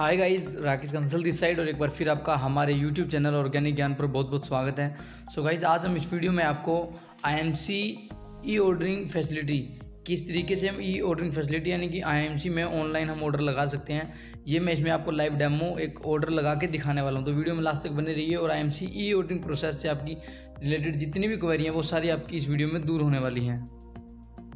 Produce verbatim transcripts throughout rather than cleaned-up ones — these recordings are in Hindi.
Hi guys, Rakesh Kansal this side और एक बार फिर आपका हमारे यूट्यूब चैनल ऑर्गेनिक ज्ञान पर बहुत बहुत स्वागत है। सो so गाइस, आज हम इस वीडियो में आपको आईएमसी ई ऑर्डरिंग फैसिलिटी, किस तरीके से हम ई ऑर्डरिंग फैसिलिटी यानी कि आईएमसी में ऑनलाइन हम ऑर्डर लगा सकते हैं, ये मैं इसमें आपको लाइव डेमो एक ऑर्डर लगा के दिखाने वाला हूँ। तो वीडियो में लास्ट तक बने रहिए और आईएमसी ई ऑर्डरिंग प्रोसेस से आपकी रिलेटेड जितनी भी क्वेरी हैं वो सारी आपकी इस वीडियो में दूर होने वाली हैं।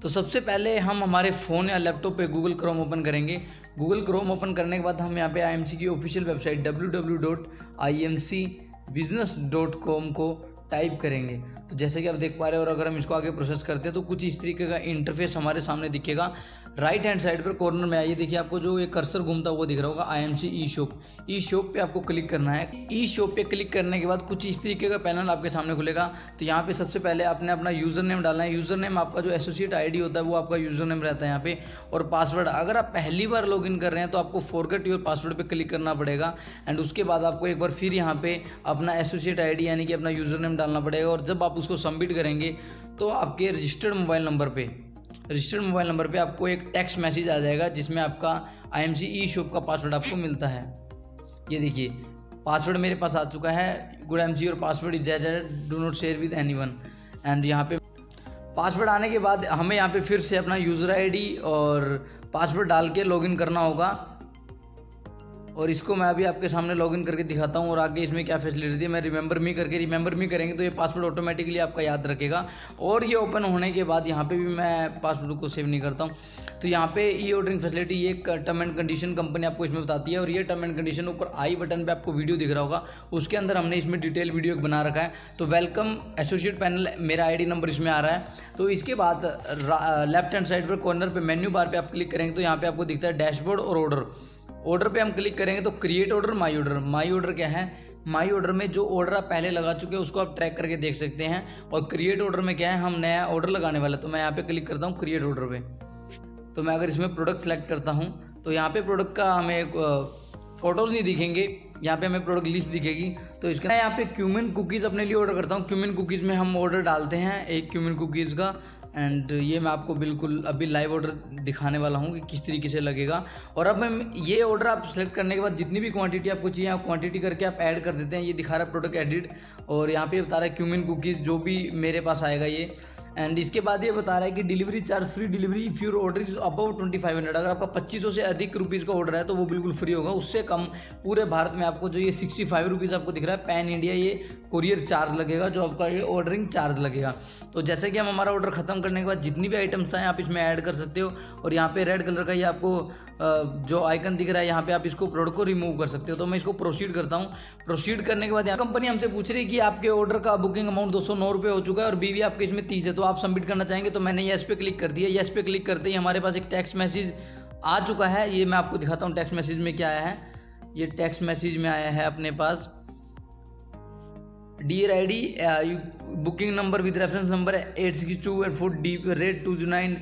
तो सबसे पहले हम हमारे फ़ोन या लैपटॉप पे गूगल क्रोम ओपन करेंगे। गूगल क्रोम ओपन करने के बाद हम यहाँ पे आईएमसी की official website W W W dot I M C business dot com को टाइप करेंगे। तो जैसे कि आप देख पा रहे हो, और अगर हम इसको आगे प्रोसेस करते हैं तो कुछ इस तरीके का इंटरफेस हमारे सामने दिखेगा। राइट हैंड साइड पर कॉर्नर में आइए, देखिए आपको जो एक कर्सर घूमता हुआ दिख रहा होगा IMC e shop, e shop पे आपको क्लिक करना है। ई शॉप पे क्लिक करने के बाद कुछ इस तरीके का पैनल आपके सामने खुलेगा। तो यहाँ पे सबसे पहले आपने अपना यूज़र नेम डालना है। यूज़र नेम आपका जो एसोसिएट आईडी होता है वो आपका यूज़र नेम रहता है यहाँ पे, और पासवर्ड। अगर आप पहली बार लॉग इन कर रहे हैं तो आपको फॉरगेट योर पासवर्ड पर क्लिक करना पड़ेगा। एंड उसके बाद आपको एक बार फिर यहाँ पे अपना एसोसिएट आईडी यानी कि अपना यूज़र नेम डालना पड़ेगा, और जब आप उसको सबमिट करेंगे तो आपके रजिस्टर्ड मोबाइल नंबर पे रजिस्टर्ड मोबाइल नंबर पे आपको एक टेक्स्ट मैसेज आ जाएगा जिसमें आपका आईएमसी ई शॉप का पासवर्ड आपको मिलता है। ये देखिए, पासवर्ड मेरे पास आ चुका है। गुड आईएमसी और password is dated, do not share with anyone. And यहाँ पे पासवर्ड आने के बाद हमें यहाँ पे फिर से अपना यूज़र आईडी और पासवर्ड डाल के लॉगिन करना होगा, और इसको मैं अभी आपके सामने लॉगिन करके दिखाता हूँ। और आगे इसमें क्या फैसिलिटी है, मैं रिमेंबर मी करके रिमेंबर मी करेंगे तो ये पासवर्ड ऑटोमेटिकली आपका याद रखेगा। और ये ओपन होने के बाद यहाँ पे भी मैं पासवर्ड को सेव नहीं करता हूँ। तो यहाँ पे ई ऑर्डरिंग फैसिलिटी, ये टर्म एंड कंडीशन कंपनी आपको इसमें बताती है, और ये टर्म एंड कंडीशन ऊपर आई बटन पर आपको वीडियो दिख रहा होगा, उसके अंदर हमने इसमें डिटेल वीडियो बना रखा है। तो वेलकम एसोसिएट पैनल, मेरा आई डी नंबर इसमें आ रहा है। तो इसके बाद लेफ्ट हैंड साइड पर कॉर्नर पर मेन्यू बार पर आप क्लिक करेंगे तो यहाँ पर आपको दिखता है डैशबोर्ड और ऑर्डर। ऑर्डर पे हम क्लिक करेंगे तो create order, my order. My order क्या है, माय ऑर्डर में जो ऑर्डर आप पहले लगा चुके हैं उसको आप ट्रैक करके देख सकते हैं, और क्रिएट ऑर्डर में क्या है, हम नया ऑर्डर लगाने वाला। तो मैं यहाँ पे क्लिक करता हूँ क्रिएट ऑर्डर पे। तो मैं अगर इसमें प्रोडक्ट सेलेक्ट करता हूँ तो यहाँ पे प्रोडक्ट का हमें फोटोज़ नहीं दिखेंगे, यहाँ पे हमें प्रोडक्ट लिस्ट दिखेगी। तो इसका मैं यहाँ पे क्यूमिन कुकीज़ अपने लिए ऑर्डर करता हूँ। क्यूमिन कुकीज़ में हम ऑर्डर डालते हैं एक क्यूमिन कुकीज़ का, एंड ये मैं आपको बिल्कुल अभी लाइव ऑर्डर दिखाने वाला हूँ कि किस तरीके से लगेगा। और अब मैं ये ऑर्डर आप सेलेक्ट करने के बाद जितनी भी क्वांटिटी आपको चाहिए आप क्वांटिटी करके आप ऐड कर देते हैं। ये दिखा रहा है प्रोडक्ट एडिड, और यहाँ पे बता रहा है क्यूमिन कुकीज़ जो भी मेरे पास आएगा ये। एंड इसके बाद ये बता रहा है कि delivery charge free, delivery if your order is above twenty five hundred. अगर आपका पच्चीस सौ से अधिक रुपीज़ का ऑर्डर है तो वो बिल्कुल फ्री होगा। उससे कम पूरे भारत में आपको जो ये सिक्सटी फाइव रुपीज़ आपको दिख रहा है पैन इंडिया, ये कुरियर चार्ज लगेगा, जो आपका ये ऑर्डरिंग चार्ज लगेगा। तो जैसे कि हम हमारा ऑर्डर ख़त्म करने के बाद जितनी भी आइटम्स हैं आप इसमें ऐड कर सकते हो, और यहाँ पे रेड कलर का ये आपको जो आइकन दिख रहा है यहाँ पे आप इसको प्रोडक्ट को रिमूव कर सकते हो। तो मैं इसको प्रोसीड करता हूँ। प्रोसीड करने के बाद यहाँ कंपनी हमसे पूछ रही है कि आपके ऑर्डर का बुकिंग अमाउंट दो सौ नौ रुपये हो चुका है और बीवी आपके इसमें तीस है, तो आप सबमिट करना चाहेंगे। तो मैंने येस पे क्लिक कर दिया। येस पे क्लिक करते ही हमारे पास एक टेक्स्ट मैसेज आ चुका है। ये मैं आपको दिखाता हूँ टेक्स्ट मैसेज में क्या आया है। ये टेक्स्ट मैसेज में आया है अपने पास, dear I D booking number with reference number eight six two eight four D rate two nine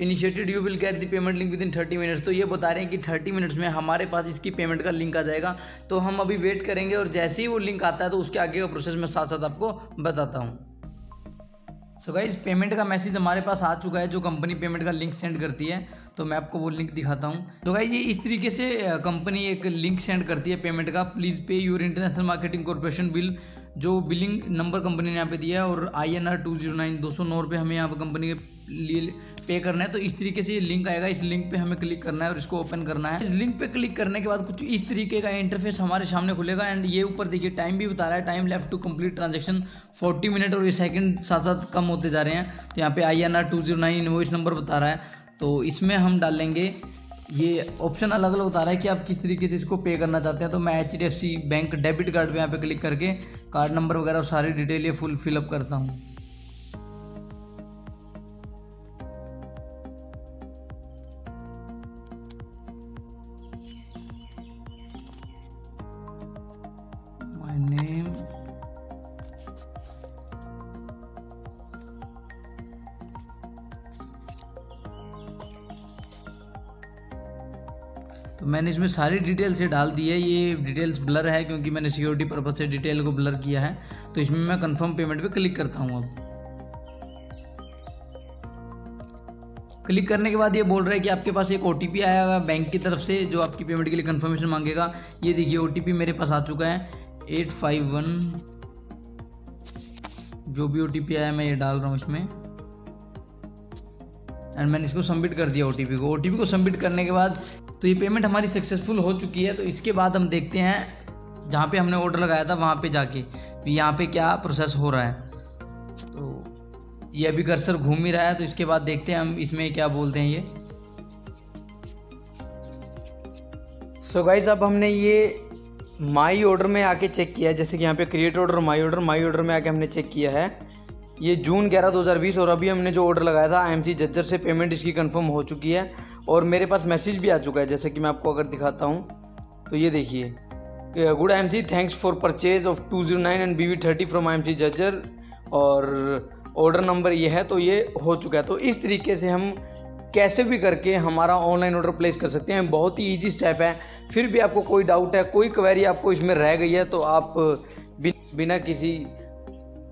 initiated, you will get the payment link within thirty minutes. तो ये बता रहे हैं कि थर्टी मिनट्स में हमारे पास इसकी पेमेंट का लिंक आ जाएगा। तो हम अभी वेट करेंगे, और जैसे ही वो लिंक आता है तो उसके आगे का प्रोसेस मैं साथ साथ आपको बताता हूँ। सो गाइस, पेमेंट का मैसेज हमारे पास आ चुका है, जो कंपनी पेमेंट का लिंक सेंड करती है। तो मैं आपको वो लिंक दिखाता हूँ। तो गाइस, ये इस तरीके से कंपनी एक लिंक सेंड करती है पेमेंट का। Please pay your international marketing corporation bill, जो बिलिंग नंबर कंपनी ने यहाँ पे दिया है, और I N R two zero nine दो सौ नौ रुपये हमें यहाँ पर कंपनी के लिए पे करना है। तो इस तरीके से ये लिंक आएगा, इस लिंक पे हमें क्लिक करना है और इसको ओपन करना है। इस लिंक पे क्लिक करने के बाद कुछ इस तरीके का इंटरफेस हमारे सामने खुलेगा। एंड ये ऊपर देखिए टाइम भी बता रहा है, time left to complete transaction forty minute, और ये सेकंड साथ साथ कम होते जा रहे हैं। तो यहाँ पे I N R two zero nine invoice number बता रहा है, तो इसमें हम डालेंगे। ये ऑप्शन अलग अलग बता रहा है कि आप किस तरीके से इसको पे करना चाहते हैं। तो मैं H D F C bank debit card पर यहाँ पर क्लिक करके कार्ड नंबर वगैरह और सारी डिटेल ये फुल फिलअप करता हूँ। तो मैंने इसमें सारी डिटेल्स ये डाल दी है। ये डिटेल्स ब्लर है क्योंकि मैंने सिक्योरिटी पर्पज से डिटेल को ब्लर किया है। तो इसमें मैं कंफर्म पेमेंट पे क्लिक करता हूँ। अब क्लिक करने के बाद ये बोल रहा है कि आपके पास एक ओटीपी आएगा बैंक की तरफ से जो आपकी पेमेंट के लिए कंफर्मेशन मांगेगा। ये देखिए ओटीपी मेरे पास आ चुका है एट फाइव वन, जो भी ओटीपी आया मैं ये डाल रहा हूँ इसमें एंड मैंने इसको सबमिट कर दिया ओटीपी को। ओटीपी को सबमिट करने के बाद तो ये पेमेंट हमारी सक्सेसफुल हो चुकी है। तो इसके बाद हम देखते हैं जहाँ पे हमने ऑर्डर लगाया था वहाँ पे जाके भी यहाँ पे क्या प्रोसेस हो रहा है। तो ये अभी कर्सर घूम ही रहा है, तो इसके बाद देखते हैं हम इसमें क्या बोलते हैं ये। सो गाइस अब हमने ये माई ऑर्डर में आके चेक किया है, जैसे कि यहाँ पे create order my order my order में आके हमने चेक किया है ये जून ग्यारह दो हज़ार बीस, और अभी हमने जो ऑर्डर लगाया था आईएमसी जज्जर से पेमेंट इसकी कंफर्म हो चुकी है और मेरे पास मैसेज भी आ चुका है। जैसे कि मैं आपको अगर दिखाता हूँ तो ये देखिए, good IMC thanks for purchase of two zero nine and BV thirty from IMC Jhajjar और ऑर्डर नंबर ये है। तो ये हो चुका है। तो इस तरीके से हम कैसे भी करके हमारा ऑनलाइन ऑर्डर प्लेस कर सकते हैं, बहुत ही ईजी स्टेप है। फिर भी आपको कोई डाउट है, कोई क्वेरी आपको इसमें रह गई है तो आप बिना किसी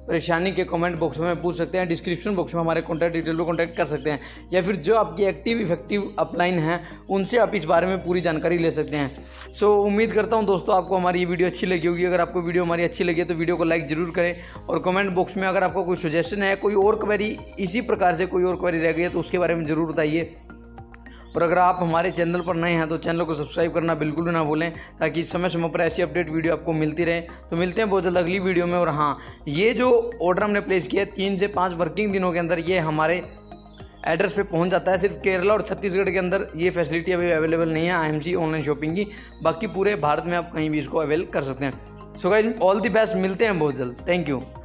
परेशानी के कमेंट बॉक्स में पूछ सकते हैं, डिस्क्रिप्शन बॉक्स में हमारे कॉन्टैक्ट डिटेल को कॉन्टैक्ट कर सकते हैं, या फिर जो आपकी एक्टिव इफेक्टिव अपलाइन हैं उनसे आप इस बारे में पूरी जानकारी ले सकते हैं। सो so, उम्मीद करता हूं दोस्तों आपको हमारी ये वीडियो अच्छी लगी होगी। अगर आपको वीडियो हमारी अच्छी लगी तो वीडियो को लाइक ज़रूर करें और कमेंट बॉक्स में अगर आपको कोई सजेशन है, कोई और क्वेरी इसी प्रकार से कोई और क्वेरी रह गई है तो उसके बारे में ज़रूर बताइए। और अगर आप हमारे चैनल पर नए हैं तो चैनल को सब्सक्राइब करना बिल्कुल ना भूलें ताकि समय समय पर ऐसी अपडेट वीडियो आपको मिलती रहे। तो मिलते हैं बहुत जल्द अगली वीडियो में। और हाँ, ये जो ऑर्डर हमने प्लेस किया है तीन से पाँच वर्किंग दिनों के अंदर ये हमारे एड्रेस पे पहुंच जाता है। सिर्फ केरला और छत्तीसगढ़ के अंदर ये फैसिलिटी अभी अवेलेबल नहीं है आईएमसी ऑनलाइन शॉपिंग की, बाकी पूरे भारत में आप कहीं भी इसको अवेल कर सकते हैं। So guys all the best, मिलते हैं बहुत जल्द। Thank you.